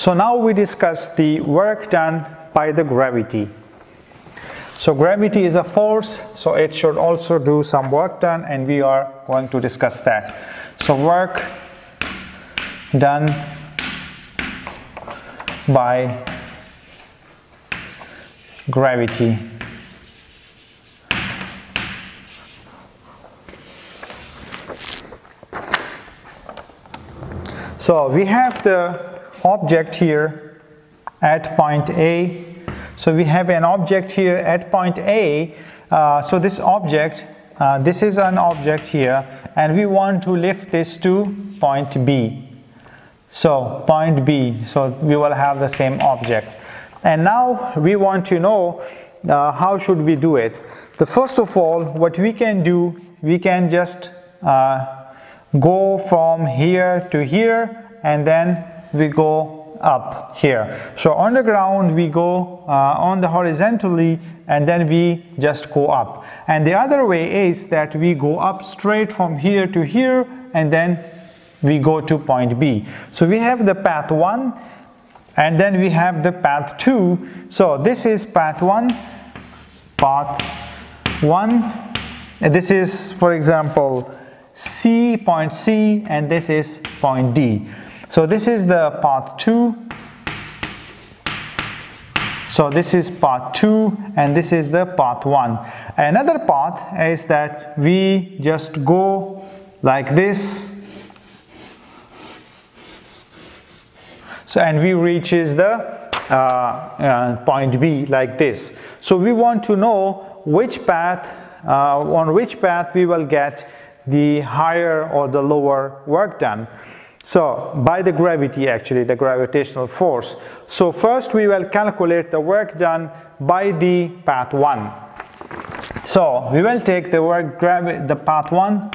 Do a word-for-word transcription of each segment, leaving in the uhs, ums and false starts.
So now we discuss the work done by the gravity. So gravity is a force, so it should also do some work done, and we are going to discuss that. So work done by gravity. So we have the object here at point A. So we have an object here at point A. Uh, so this object, uh, this is an object here, and we want to lift this to point B. So point B, so we will have the same object. And now we want to know uh, how should we do it. The first of all, what we can do, we can just uh, go from here to here, and then we go up here. So on the ground we go uh, on the horizontally, and then we just go up. And the other way is that we go up straight from here to here, and then we go to point B. So we have the path one, and then we have the path two. So this is path one, path one, and this is, for example, C, point C, and this is point D. So this is the path two, so this is path two, and this is the path one. Another path is that we just go like this, so and we reaches the uh, uh, point B like this. So we want to know which path, uh, on which path we will get the higher or the lower work done. So by the gravity, actually the gravitational force. So first we will calculate the work done by the path one. So we will take the work gravi the path one.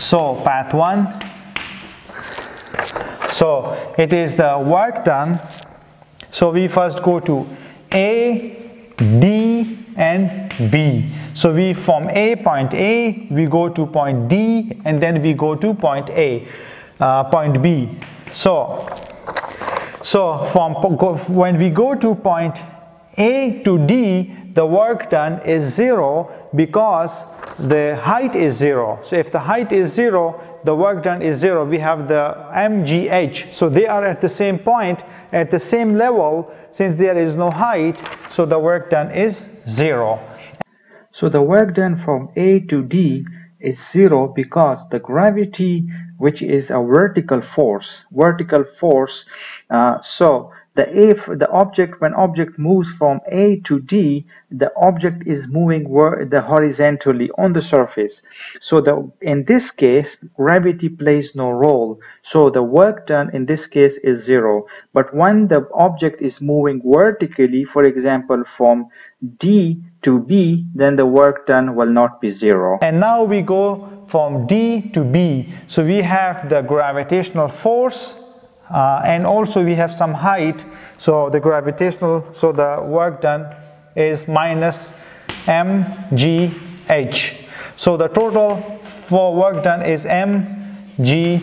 So path one. So it is the work done. So we first go to A, D, and B. So we from A, point A, we go to point D, and then we go to point A, uh, point B. So, so from when we go to point A to D, the work done is zero, because the height is zero. So if the height is zero, the work done is zero. We have the M G H, so they are at the same point, at the same level. Since there is no height, so the work done is zero. So the work done from A to D is zero, because the gravity, which is a vertical force, vertical force, uh, so the if the object, when object moves from A to D, the object is moving the horizontally on the surface. So the in this case gravity plays no role, so the work done in this case is zero. But when the object is moving vertically, for example from D to B, then the work done will not be zero. And now we go from D to B. So we have the gravitational force, Uh, and also we have some height. So the gravitational, so the work done is minus M G H. So the total for work done is M G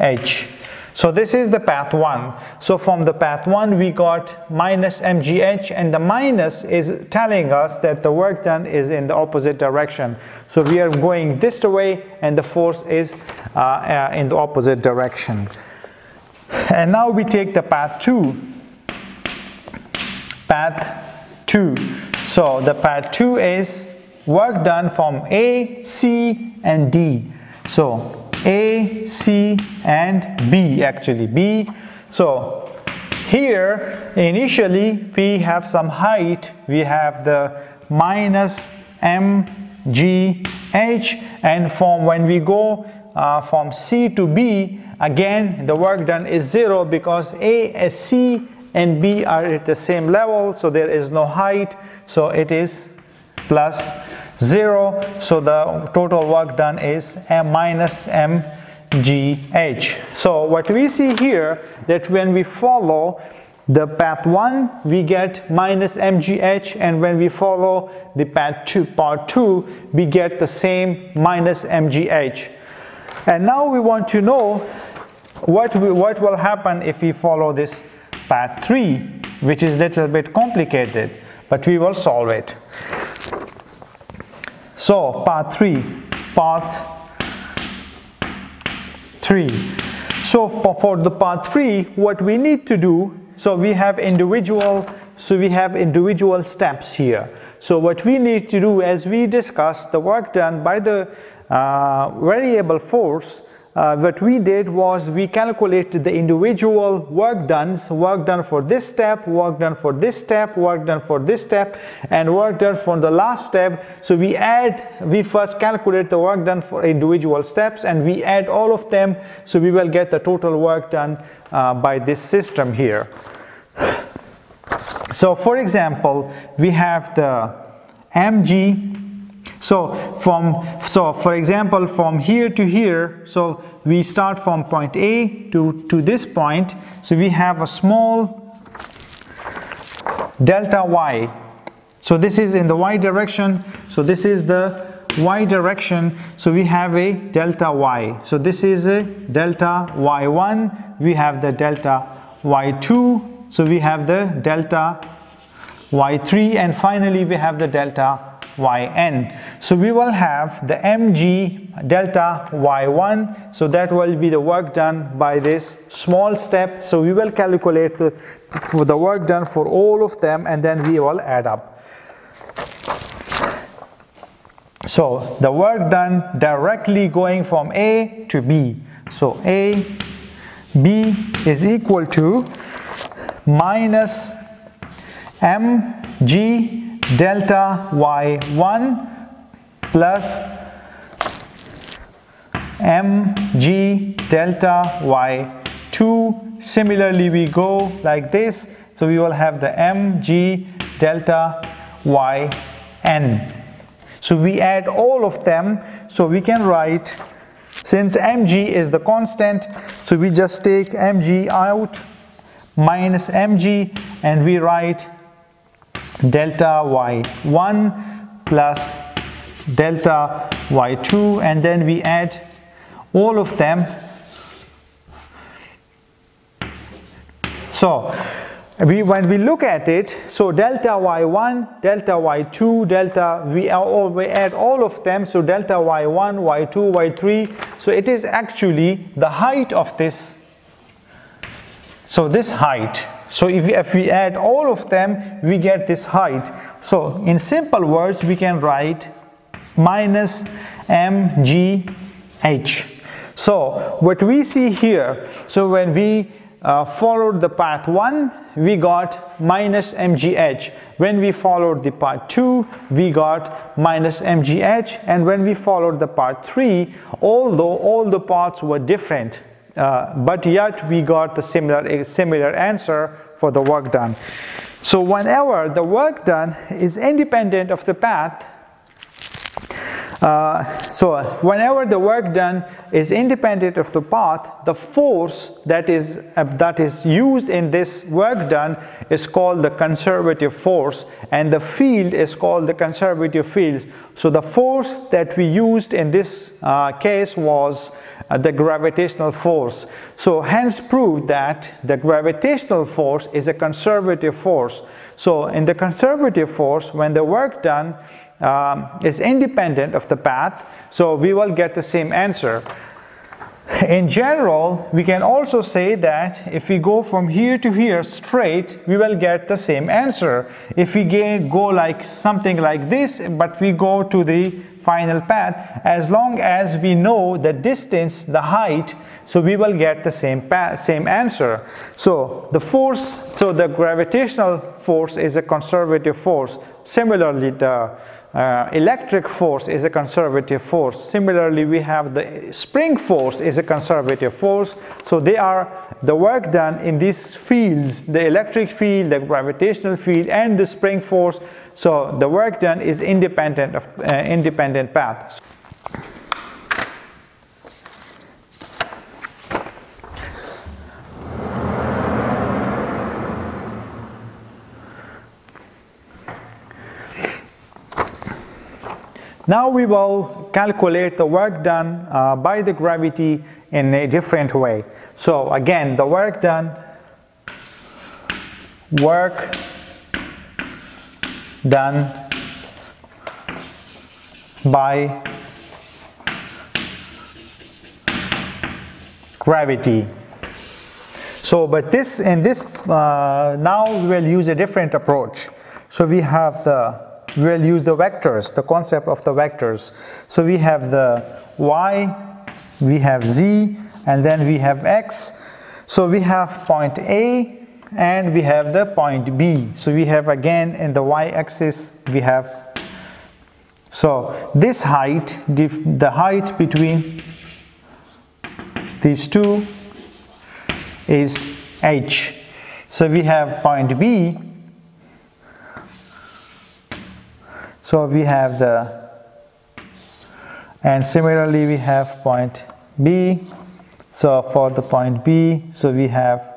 H. So this is the path one. So from the path one we got minus M G H, and the minus is telling us that the work done is in the opposite direction. So we are going this way, and the force is uh, uh, in the opposite direction. And now we take the path two, path two. So the path two is work done from A, C, and D. So A, C, and B, actually B. So here initially we have some height, we have the minus M G H, and from when we go uh, from C to B, again the work done is zero, because A, C, and B are at the same level, so there is no height, so it is plus zero. So the total work done is M minus M G H. So what we see here, that when we follow the path one we get minus M G H, and when we follow the path two, part two, we get the same minus M G H. And now we want to know what we, what will happen if we follow this path three, which is little bit complicated, but we will solve it. So path three, path three. So for the path three, what we need to do, so we have individual, so we have individual steps here. So what we need to do, as we discussed, the work done by the uh, variable force, Uh, what we did was we calculated the individual work done, work done for this step, work done for this step, work done for this step, and work done for the last step. So we add, we first calculate the work done for individual steps, and we add all of them, so we will get the total work done uh, by this system here. So for example, we have the M G. So from, so for example, from here to here, so we start from point A to, to this point, so we have a small delta y. So this is in the y direction, so this is the y direction, so we have a delta y. So this is a delta y one, we have the delta y two, so we have the delta y three, and finally we have the delta yn. So we will have the mg delta y one, so that will be the work done by this small step. So we will calculate the, for the work done for all of them, and then we will add up. So the work done directly going from A to B. So A, B is equal to minus mg delta y one plus mg delta y two. Similarly we go like this, so we will have the mg delta yn. So we add all of them, so we can write, since mg is the constant, so we just take mg out minus mg, and we write delta y one plus delta y two, and then we add all of them. So we, when we look at it, so delta y one, delta y two, delta, we, all, we add all of them, so delta y one, y two, y three, so it is actually the height of this, so this height. So if we, if we add all of them, we get this height. So in simple words, we can write minus mgh. So what we see here, so when we uh, followed the path one, we got minus mgh. When we followed the path two, we got minus mgh. And when we followed the path three, although all the paths were different, Uh, but yet we got the similar, a similar answer for the work done. So whenever the work done is independent of the path, uh, so whenever the work done is independent of the path, the force that is, uh, that is used in this work done is called the conservative force, and the field is called the conservative fields. So the force that we used in this uh, case was Uh, the gravitational force. So hence proved that the gravitational force is a conservative force. So in the conservative force, when the work done um, is independent of the path, so we will get the same answer. In general, we can also say that if we go from here to here straight, we will get the same answer. If we go like something like this, but we go to the final path, as long as we know the distance, the height, so we will get the same path, same answer. So the force, so the gravitational force is a conservative force. Similarly, the uh, electric force is a conservative force. Similarly, we have the spring force is a conservative force. So they are the work done in these fields, the electric field, the gravitational field, and the spring force. So the work done is independent of uh, independent paths. Now we will calculate the work done uh, by the gravity in a different way. So again, the work done, work done by gravity. So, but this, in this, uh, now we will use a different approach. So we have the, we will use the vectors, the concept of the vectors. So we have the y, we have z, and then we have x. So we have point A and we have the point B. So we have again in the y-axis we have, so this height, the height between these two is h. So we have point B. So we have the, and similarly we have point B. So for the point B, so we have,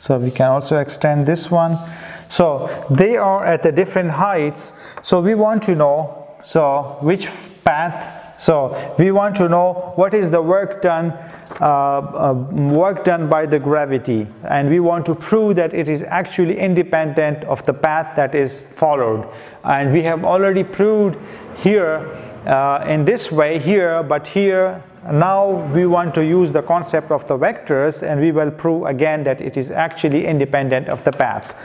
so we can also extend this one. So they are at the different heights. So we want to know, so which path, so we want to know what is the work done, uh, uh, work done by the gravity. And we want to prove that it is actually independent of the path that is followed. And we have already proved here uh, in this way here, but here, now we want to use the concept of the vectors, and we will prove again that it is actually independent of the path.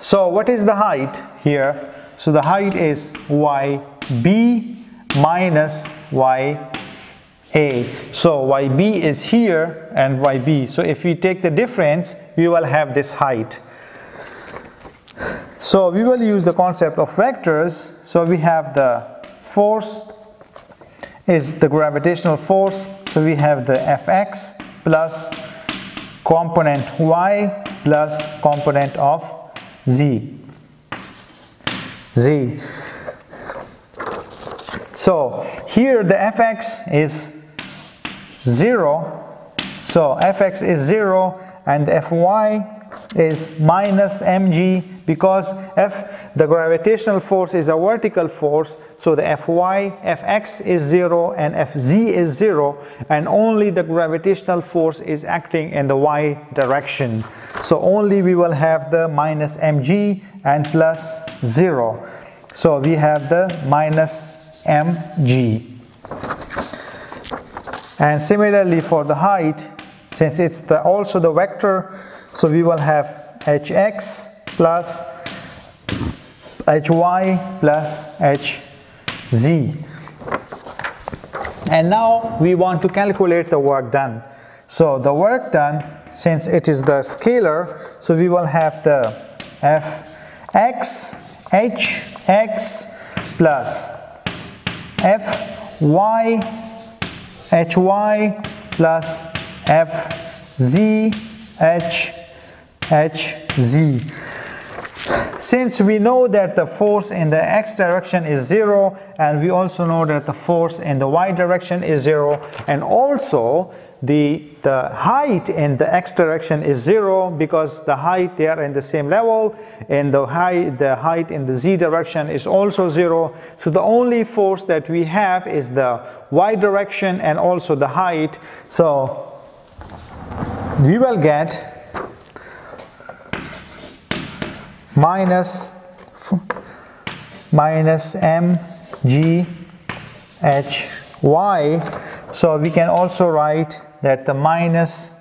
So what is the height here? So the height is yb minus ya. So yb is here and yb. So if we take the difference, we will have this height. So we will use the concept of vectors. So we have the force is the gravitational force, so we have the Fx plus component y plus component of z. z. So here the Fx is zero, so Fx is zero and Fy is minus mg, because F, the gravitational force is a vertical force, so the Fy, Fx is zero and Fz is zero, and only the gravitational force is acting in the y direction. So only we will have the minus mg and plus zero. So we have the minus mg. And similarly for the height, since it's the, also the vector, so we will have hx plus hy plus hz. And now we want to calculate the work done. So the work done, since it is the scalar, so we will have the fx hx plus fy hy plus fz h H, Z. Since we know that the force in the x direction is zero, and we also know that the force in the y direction is zero, and also the, the height in the x direction is zero, because the height, they are in the same level, and the height, the height in the z direction is also zero. So the only force that we have is the y direction and also the height. So we will get minus minus mg hy. So we can also write that the minus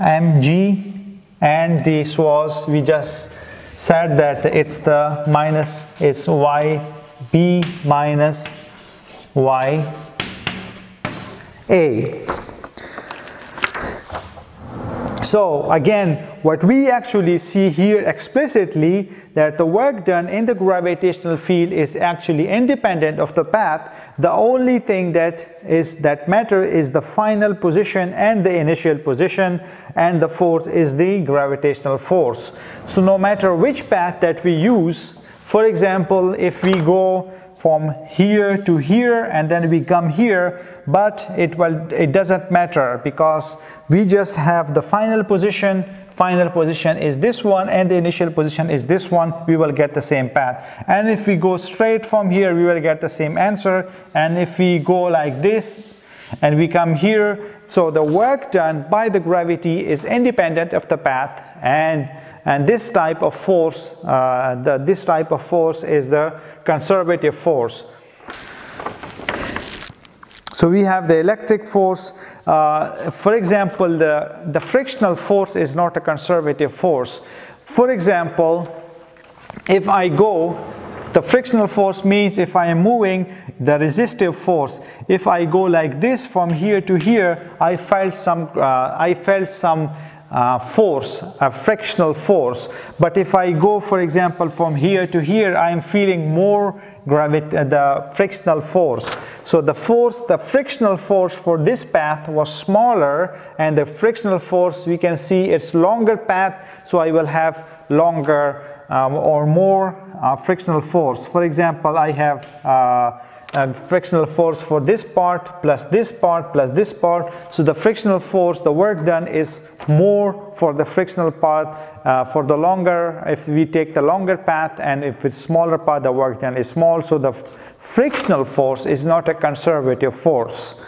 mg, and this was, we just said that it's the minus, it's yb minus ya. So again, what we actually see here explicitly, that the work done in the gravitational field is actually independent of the path. The only thing that is that matters is the final position and the initial position, and the force is the gravitational force. So no matter which path that we use, for example, if we go from here to here and then we come here, but it, well, it doesn't matter, because we just have the final position final position is this one and the initial position is this one, we will get the same path. And if we go straight from here, we will get the same answer. And if we go like this and we come here, so the work done by the gravity is independent of the path, and and this type of force, uh, the, this type of force is the conservative force. So we have the electric force. Uh, for example, the, the frictional force is not a conservative force. For example, if I go, the frictional force means if I am moving, the resistive force. If I go like this from here to here, I felt some, uh, I felt some uh, force, a frictional force. But if I go, for example, from here to here, I am feeling more Gravity, uh, the frictional force. So the force, the frictional force for this path was smaller, and the frictional force, we can see it's longer path, so I will have longer um, or more uh, frictional force. For example, I have uh, a frictional force for this part plus this part plus this part. So the frictional force, the work done is more for the frictional part. Uh, for the longer, if we take the longer path, and if it's smaller path, the work done is small. So the frictional force is not a conservative force.